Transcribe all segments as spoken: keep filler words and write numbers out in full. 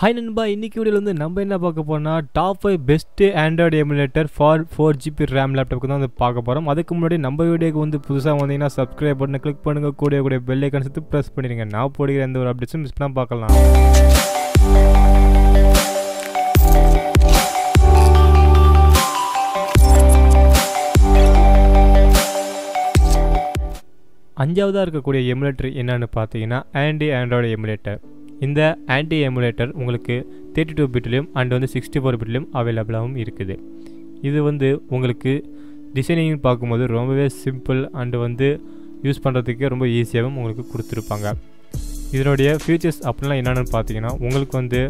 Hi நண்பா, இன்னைக்கு வீடியோல வந்து நம்ம என்ன பார்க்க போறோம்னா top five best Android emulator for four G B RAM laptop க்கு தான் வந்து பார்க்க போறோம். அதுக்கு முன்னாடி நம்ம வீடியோக்கு வந்து புதுசா வந்தீங்கன்னா subscribe பட்டனை click பண்ணுங்க, கூடவே கூட bell icon சேர்த்து press பண்ணிடுங்க. நான் போடுற இந்த ஒரு updates மிஸ் பண்ணாம பார்க்கலாம். அஞ்சாவதாக இருக்கக்கூடிய எமுலேட்டர் என்னென்னு பார்த்தீங்கன்னா ஆன்டி ஆண்ட்ராய்டு எமுலேட்டர். இந்த ஆன்டி எமுலேட்டர் உங்களுக்கு தேர்ட்டி டூ பிட்லையும் அண்ட் வந்து சிக்ஸ்டி ஃபோர் பிட்லையும் அவைலபிளாகவும் இருக்குது. இது வந்து உங்களுக்கு டிசைனிங்னு பார்க்கும்போது ரொம்பவே சிம்பிள் அண்டு வந்து யூஸ் பண்ணுறதுக்கே ரொம்ப ஈஸியாகவும் உங்களுக்கு கொடுத்துருப்பாங்க. இதனுடைய ஃபியூச்சர்ஸ் அப்படிலாம் என்னென்னு பார்த்தீங்கன்னா உங்களுக்கு வந்து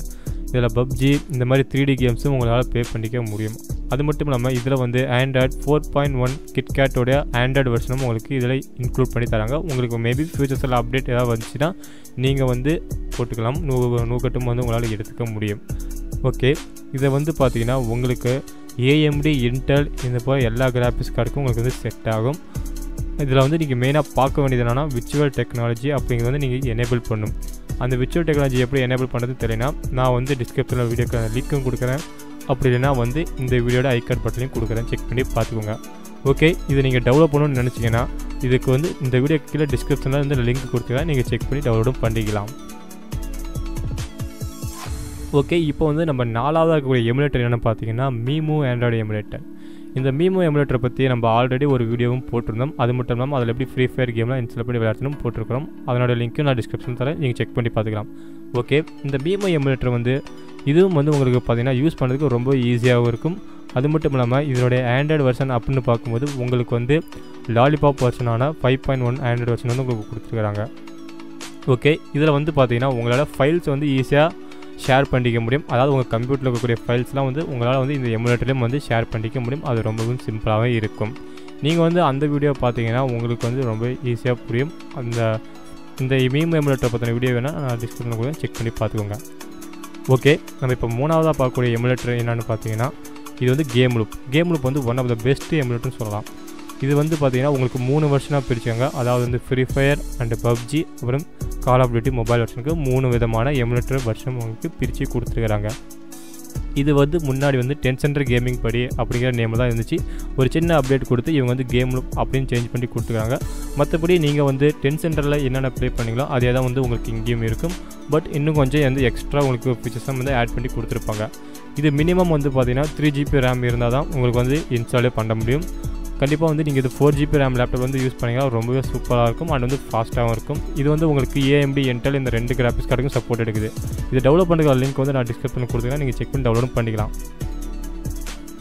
இதில் P U B G இந்த மாதிரி த்ரீ டி கேம்ஸும் உங்களால் பே பண்ணிக்க முடியும். அது மட்டும் இல்லாமல் இதில் வந்து ஆண்ட்ராய்ட் ஃபோர் பாயிண்ட் ஒன் கிட்கேட்டோடைய ஆண்ட்ராய்டு வெர்ஷனும் உங்களுக்கு இதில் இன்க்ளூட் பண்ணி தராங்க. உங்களுக்கு மேபி ஃபியூச்சர்ஸில் அப்டேட் ஏதாவது வந்துச்சுன்னா நீங்கள் வந்து போட்டுக்கலாம், நூ நூக்கட்டும் வந்து உங்களால் எடுத்துக்க முடியும். ஓகே, இதை வந்து பார்த்திங்கன்னா உங்களுக்கு ஏஎம்டி இன்டெல் இந்த போல் எல்லா கிராஃபிக்ஸ் கார்டுக்கும் உங்களுக்கு வந்து செட் ஆகும். இதில் வந்து நீங்கள் மெயினாக பார்க்க வேண்டியது என்னென்னா விர்ச்சுவல் டெக்னாலஜி அப்படிங்கிறது வந்து நீங்கள் எனேபிள் பண்ணும். அந்த விர்ச்சுவல் டெக்னாலஜி எப்படி எனேபிள் பண்ணுறது தெரியலனா நான் வந்து டிஸ்கிரிப்ஷனில் வீடியோக்கான லிங்க்கும் கொடுக்குறேன், அப்படி இல்லைனா வந்து இந்த வீடியோட ஐகார்ட் பட்டனையும் கொடுக்குறேன், செக் பண்ணி பார்த்துக்கோங்க. ஓகே, இது நீங்கள் டவுன்லோட் பண்ணணும்னு நினச்சிங்கன்னா இதுக்கு வந்து இந்த வீடியோ கீழே டிஸ்கிரிப்ஷனில் இந்த லிங்க் கொடுத்துருக்கேன், நீங்கள் செக் பண்ணி டவுன்லோடும் பண்ணிக்கலாம். ஓகே, இப்போ வந்து நம்ம நாலாவதாக இருக்கக்கூடிய எமுலேட்டர் என்னென்னு பார்த்தீங்கன்னா மீமு ஆண்ட்ராய்டு எமுலேட்டர். இந்த மீமு எமுலேட்டரை பற்றி நம்ம ஆல்ரெடி ஒரு வீடியோவும் போட்டிருந்தோம். அது மட்டும் இல்லாமல் அதில் எப்படி ஃப்ரீ ஃபயர் கேம்லாம் இன்ஸ்டால் பண்ணி விளையாடணும் போட்டிருக்கிறோம். அதனோட லிங்க்கும் நான் டிஸ்கிரிப்ஷன் தரேன், நீங்கள் செக் பண்ணி பார்த்துக்கலாம். ஓகே, இந்த மீமு எமுலேட்டர் வந்து இதுவும் வந்து உங்களுக்கு பார்த்திங்கன்னா யூஸ் பண்ணுறதுக்கு ரொம்ப ஈஸியாகவும் இருக்கும். அது மட்டும் இல்லாமல் இதனுடைய ஆண்ட்ராய்டு வெர்ஷன் அப்படின்னு பார்க்கும்போது உங்களுக்கு வந்து லாலிபாப் வெர்ஷனான five point one Android version வந்து உங்களுக்கு கொடுத்துருக்குறாங்க. ஓகே, இதில் வந்து பார்த்திங்கன்னா உங்களால் ஃபைல்ஸ் வந்து ஈஸியாக ஷேர் பண்ணிக்க முடியும். அதாவது உங்கள் கம்ப்யூட்டரில் இருக்கக்கூடிய ஃபைல்ஸ்லாம் வந்து உங்களால் வந்து இந்த எமுலேட்டர்லேயும் வந்து ஷேர் பண்ணிக்க முடியும். அது ரொம்பவும் சிம்பிளாகவே இருக்கும். நீங்கள் வந்து அந்த வீடியோ பார்த்தீங்கன்னா உங்களுக்கு வந்து ரொம்ப ஈஸியாக புரியும். அந்த இந்த மீமு எமுலேட்டரை பற்றின வீடியோ வேணால் நான் டிஸ்கிரிப்ஷனில் கூட செக் பண்ணி பார்த்துக்கோங்க. ஓகே, நம்ம இப்போ மூணாவதாக பார்க்கக்கூடிய எமுலேட்டர் என்னென்னு பார்த்தீங்கன்னா இது வந்து கேம் லூப். கேம் லூப் வந்து ஒன் ஆஃப் த பெஸ்ட் எமுலேட்டர்னு சொல்லலாம். இது வந்து பார்த்திங்கன்னா உங்களுக்கு மூணு வெர்ஷனாக பிரிச்சுக்காங்க. அதாவது வந்து ஃப்ரீ ஃபயர் அண்டு பப்ஜி அப்புறம் கால் ஆஃப் டியூட்டி மொபைல் வெர்ஷனுக்கு மூணு விதமான எமுலேட்டர் வெர்ஷன் உங்களுக்கு பிரித்து கொடுத்துருக்குறாங்க. இது வந்து முன்னாடி வந்து டென்சென்டர் கேமிங் படி அப்படிங்கிற நேமில் தான் இருந்துச்சு. ஒரு சின்ன அப்டேட் கொடுத்து இவங்க வந்து கேம் அப்படின்னு சேஞ்ச் பண்ணி கொடுத்துருக்காங்க. மற்றபடி நீங்கள் வந்து டென்சென்டரில் என்னென்ன ப்ளே பண்ணிங்களோ அதே தான் வந்து உங்களுக்கு இங்கேயும் இருக்கும். பட் இன்னும் கொஞ்சம் வந்து எக்ஸ்ட்ரா உங்களுக்கு ஃபீச்சர்ஸும் வந்து ஆட் பண்ணி கொடுத்துருப்பாங்க. இது மினிமம் வந்து பார்த்திங்கன்னா த்ரீ ஜிபி ரேம் இருந்தால் தான் உங்களுக்கு வந்து இன்ஸ்டாலே பண்ண முடியும். கண்டிப்பாக வந்து நீங்கள் இது ஃபோர் ஜிபி ரேம் லேப்டாப் வந்து யூஸ் பண்ணிங்கன்னா ரொம்பவே சூப்பராக இருக்கும் அண்ட் வந்து ஃபாஸ்ட்டாகவும் இருக்கும். இது வந்து உங்களுக்கு ஏஎம்டி இன்டெல் இந்த ரெண்டு கிராஃபிக்ஸ் கார்டுக்கும் சப்போர்ட் எடுக்குது. இது டவுன்லோட் பண்ணுற லிங்க் வந்து நான் டிஸ்கிரிப்ஷனில் கொடுத்துருக்கேன், நீங்கள் செக் பண்ணி டவுன்லோடும் பண்ணிக்கலாம்.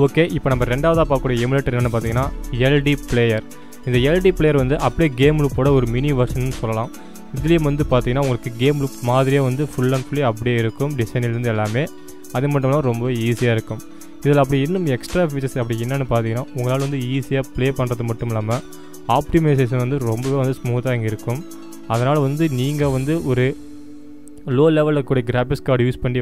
ஓகே, இப்போ நம்ம ரெண்டாவதாக பார்க்கக்கூடிய எமுலேட்டர் என்னென்னு பார்த்தீங்கன்னா எல்டி பிளேயர். இந்த எல்டி பிளேயர் வந்து அப்படியே கேம் லூப்போட ஒரு மினி வெர்ஷன் சொல்லலாம். இதுலேயும் வந்து பார்த்தீங்கன்னா உங்களுக்கு கேம் லூப் மாதிரியே வந்து ஃபுல் அண்ட் ஃபுல்லி அப்படியே இருக்கும், டிசைனிலேருந்து எல்லாமே. அது மட்டும் இல்லாமல் ரொம்ப ஈஸியாக இருக்கும். இதில் அப்படி இன்னும் எக்ஸ்ட்ரா ஃபீச்சர்ஸ் அப்படி என்னென்னு பார்த்தீங்கன்னா உங்களால் வந்து ஈஸியாக ப்ளே பண்ணுறது மட்டும் இல்லாமல் ஆப்டிமைசேஷன் வந்து ரொம்பவே வந்து ஸ்மூத்தாக இங்கே இருக்கும். அதனால் வந்து நீங்கள் வந்து ஒரு லோ லெவலில் கூட கிராஃபிக்ஸ் கார்டு யூஸ் பண்ணி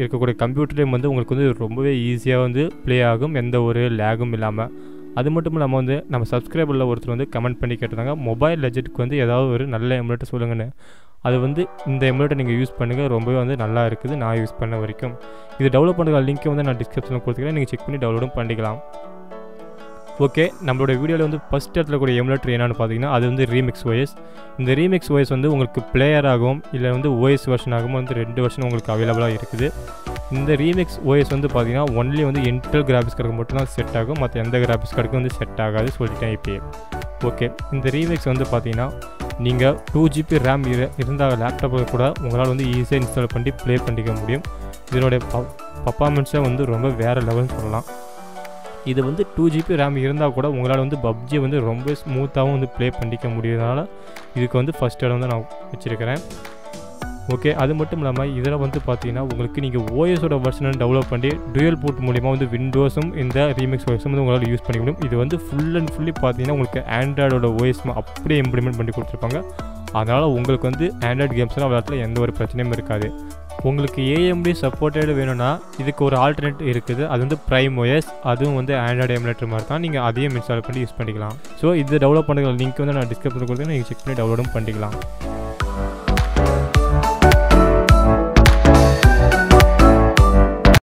இருக்கக்கூடிய கம்ப்யூட்டர்லேயும் வந்து உங்களுக்கு வந்து ரொம்பவே ஈஸியாக வந்து ப்ளே ஆகும், எந்த ஒரு லேகும் இல்லாமல். அது மட்டும் இல்லாமல் வந்து நம்ம சப்ஸ்கிரைபரில் ஒருத்தர் வந்து கமெண்ட் பண்ணி கேட்டிருந்தாங்க, மொபைல் லெஜெட்டுக்கு வந்து ஏதாவது ஒரு நல்ல எமுலேட்டர் சொல்லுங்கன்னு. அது வந்து இந்த எமுலேட்டர் நீங்கள் யூஸ் பண்ணுங்கள், ரொம்பவே வந்து நல்லா இருக்குது நான் யூஸ் பண்ண வரைக்கும். இது டவுன்லோட் பண்ணுற லிங்க்கை வந்து நான் டிஸ்கிரிப்ஷனில் கொடுத்துக்கிறேன், நீங்கள் செக் பண்ணி டவுன்லோடும் பண்ணிக்கலாம். ஓகே, நம்மளோட வீடியோவில் வந்து ஃபஸ்ட் இடத்துல கூட எமுலேட்டர் என்னென்னு பார்த்தீங்கன்னா அது வந்து ரீமிக்ஸ் ஓஎஸ். இந்த ரீமிக்ஸ் ஓஎஸ் வந்து உங்களுக்கு பிளேயர் ஆகும் இல்லை வந்து ஓஎஸ் வெர்ஷன் ஆகும் வந்து ரெண்டு வெர்ஷன் உங்களுக்கு அவைலபிளாக இருக்குது. இந்த ரீமிக்ஸ் ஓஎஸ் வந்து பார்த்தீங்கன்னா ஒன்லி வந்து இன்டெல் கிராஃபிக்ஸ் கார்டுக்கு மட்டும்தான் செட் ஆகும், மற்ற எந்த கிராஃபிக்ஸ் கார்டுக்கும் வந்து செட் ஆகாது சொல்லிட்டேன் இப்போயே. ஓகே, இந்த ரீமிக்ஸ் வந்து பார்த்தீங்கன்னா நீங்கள் டூ ஜிபி ரேம் இரு இருந்தால் லேப்டாப்பை கூட உங்களால் வந்து ஈஸியாக இன்ஸ்டால் பண்ணி ப்ளே பண்ணிக்க முடியும். இதனுடைய பர்ஃபார்மன்ஸை வந்து ரொம்ப வேறு லெவல்னு சொல்லலாம். இது வந்து டூ ஜிபி ரேம் இருந்தால் கூட உங்களால் வந்து பப்ஜி வந்து ரொம்ப ஸ்மூத்தாகவும் வந்து ப்ளே பண்ணிக்க முடியுறதுனால இதுக்கு வந்து ஃபஸ்ட் இடம் வந்து நான் வச்சுருக்கிறேன். ஓகே, அது மட்டும் இல்லாமல் இதில் வந்து பார்த்தீங்கன்னா உங்களுக்கு நீங்கள் ஓஎஸோட வெர்ஷனை டெவலப் பண்ணி டூயல் பூட் மூலிமா வந்து விண்டோஸும் இந்த ரீமிக்ஸ் ஓஎஸும் வந்து உங்களால் யூஸ் பண்ணிக்க முடியும். இது வந்து ஃபுல் அண்ட் ஃபுல்லி பார்த்தீங்கன்னா உங்களுக்கு ஆண்ட்ராய்டோட ஓஎஸ் அப்படியே இம்ப்ளிமெண்ட் பண்ணி கொடுத்துருப்பாங்க. அதனால் உங்களுக்கு வந்து ஆண்ட்ராய்டு கேம்ஸ்லாம் விளையாட்டில் எந்த ஒரு பிரச்சனையும் இருக்காது. உங்களுக்கு ஏஎம்டி சப்போர்ட்டடு வேணும்னா இதுக்கு ஒரு ஆல்டர்னேட் இருக்குது, அது வந்து ப்ரைம் ஓஎஸ். அதுவும் வந்து ஆண்ட்ராய்டு எமுலேட்டர் மாதிரி தான், நீங்கள் அதையும் இன்ஸ்டால் பண்ணி யூஸ் பண்ணிக்கலாம். ஸோ இது டெவலப் பண்ணுற லிங்க் வந்து நான் டிஸ்கிரிப்ஷனில் கொடுத்தேன், நீங்கள் செக் பண்ணி டவுன்லோடும் பண்ணிக்கலாம்.